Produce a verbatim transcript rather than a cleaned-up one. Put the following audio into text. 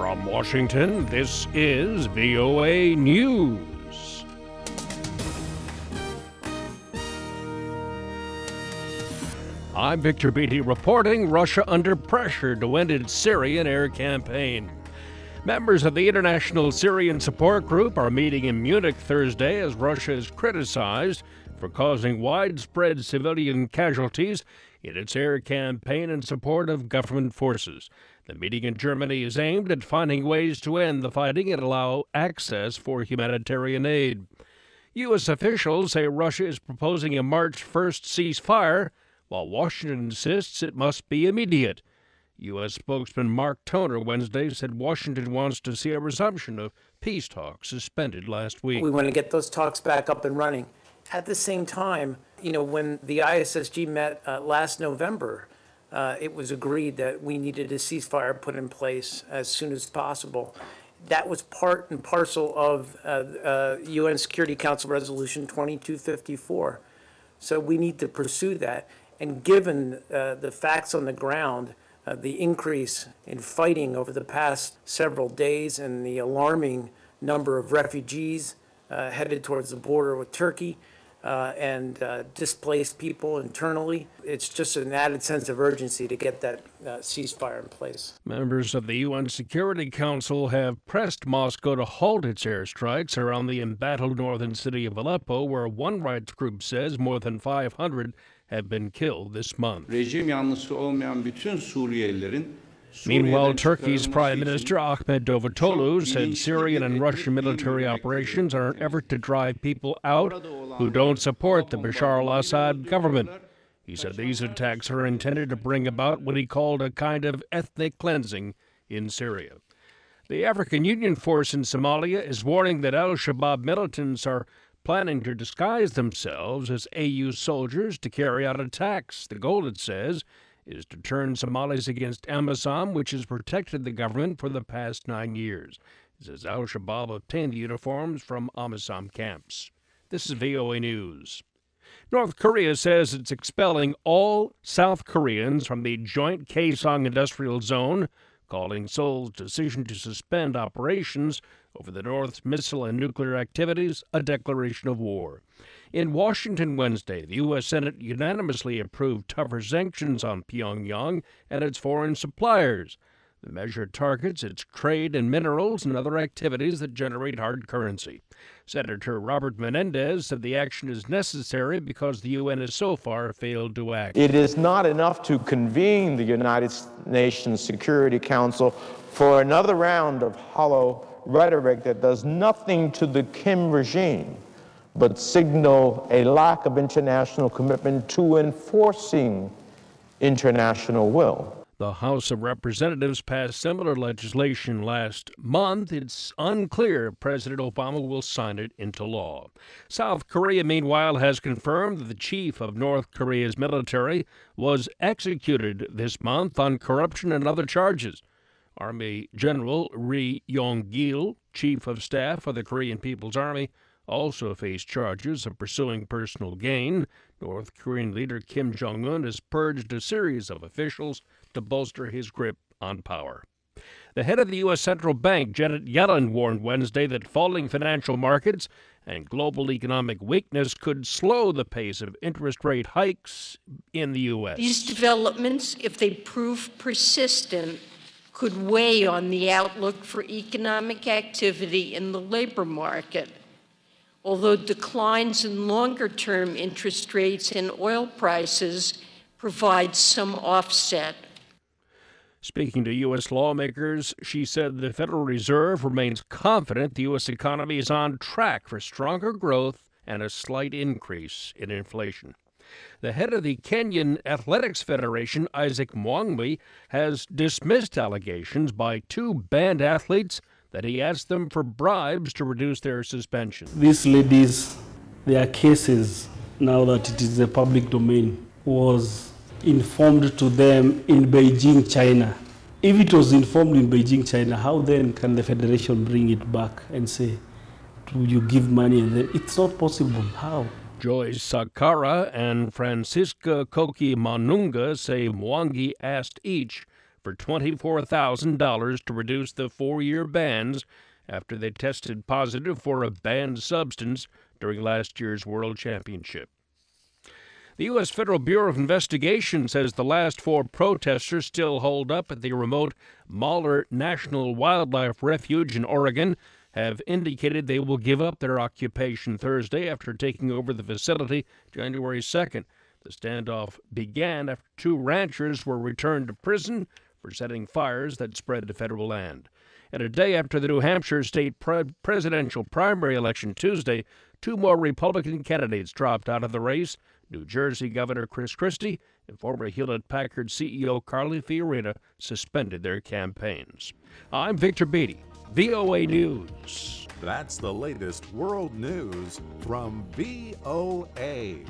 From Washington, this is V O A News. I'm Victor Beattie reporting Russia under pressure to end its Syrian air campaign. Members of the International Syrian Support Group are meeting in Munich Thursday as Russia is criticized for causing widespread civilian casualties in its air campaign in support of government forces. The meeting in Germany is aimed at finding ways to end the fighting and allow access for humanitarian aid. U S officials say Russia is proposing a March first ceasefire, while Washington insists it must be immediate. U S spokesman Mark Toner Wednesday said Washington wants to see a resumption of peace talks suspended last week. We want to get those talks back up and running. At the same time, you know, when the I S S G met uh, last November, Uh, it was agreed that we needed a ceasefire put in place as soon as possible. That was part and parcel of uh, uh, U N Security Council Resolution twenty-two fifty-four. So we need to pursue that. And given uh, the facts on the ground, uh, the increase in fighting over the past several days and the alarming number of refugees uh, headed towards the border with Turkey, Uh, and uh, displaced people internally. It's just an added sense of urgency to get that uh, ceasefire in place. Members of the U N Security Council have pressed Moscow to halt its airstrikes around the embattled northern city of Aleppo, where one rights group says more than five hundred have been killed this month. Meanwhile, Turkey's Prime Minister Ahmet Davutoğlu said Syrian and Russian military operations are an effort to drive people out who don't support the Bashar al-Assad government. He said these attacks are intended to bring about what he called a kind of ethnic cleansing in Syria. The African Union force in Somalia is warning that al-Shabaab militants are planning to disguise themselves as A U soldiers to carry out attacks. The goal, it says, is to turn Somalis against AMISOM, which has protected the government for the past nine years. It says al-Shabaab obtained the uniforms from AMISOM camps. This is V O A News. North Korea says it's expelling all South Koreans from the joint Kaesong Industrial Zone, calling Seoul's decision to suspend operations over the North's missile and nuclear activities a declaration of war. In Washington Wednesday, the U S Senate unanimously approved tougher sanctions on Pyongyang and its foreign suppliers. The measure targets its trade in minerals and other activities that generate hard currency. Senator Robert Menendez said the action is necessary because the U N has so far failed to act. It is not enough to convene the United Nations Security Council for another round of hollow rhetoric that does nothing to the Kim regime, but signal a lack of international commitment to enforcing international will. The House of Representatives passed similar legislation last month. It's unclear if President Obama will sign it into law. South Korea, meanwhile, has confirmed that the chief of North Korea's military was executed this month on corruption and other charges. Army General Ri Yong-gil, chief of staff for the Korean People's Army, also faced charges of pursuing personal gain. North Korean leader Kim Jong-un has purged a series of officials to bolster his grip on power. The head of the U S Central Bank, Janet Yellen, warned Wednesday that falling financial markets and global economic weakness could slow the pace of interest rate hikes in the U S. These developments, if they prove persistent, could weigh on the outlook for economic activity in the labor market, although declines in longer-term interest rates and oil prices provide some offset. Speaking to U S lawmakers, she said the Federal Reserve remains confident the U S economy is on track for stronger growth and a slight increase in inflation. The head of the Kenyan Athletics Federation, Isaac Mwangi, has dismissed allegations by two banned athletes that he asked them for bribes to reduce their suspension. These ladies, their cases, now that it is the public domain, was informed to them in Beijing, China. If it was informed in Beijing, China, how then can the Federation bring it back and say, do you give money? And then, it's not possible. How? Joyce Sakara and Francisca Koki Manunga say Mwangi asked each for twenty-four thousand dollars to reduce the four-year bans after they tested positive for a banned substance during last year's World Championship. The U S Federal Bureau of Investigation says the last four protesters still holed up at the remote Mahler National Wildlife Refuge in Oregon have indicated they will give up their occupation Thursday after taking over the facility January second. The standoff began after two ranchers were returned to prison for setting fires that spread to federal land. And a day after the New Hampshire state pre- presidential primary election Tuesday, two more Republican candidates dropped out of the race. New Jersey Governor Chris Christie and former Hewlett-Packard C E O Carly Fiorina suspended their campaigns. I'm Victor Beattie, V O A News. That's the latest world news from V O A.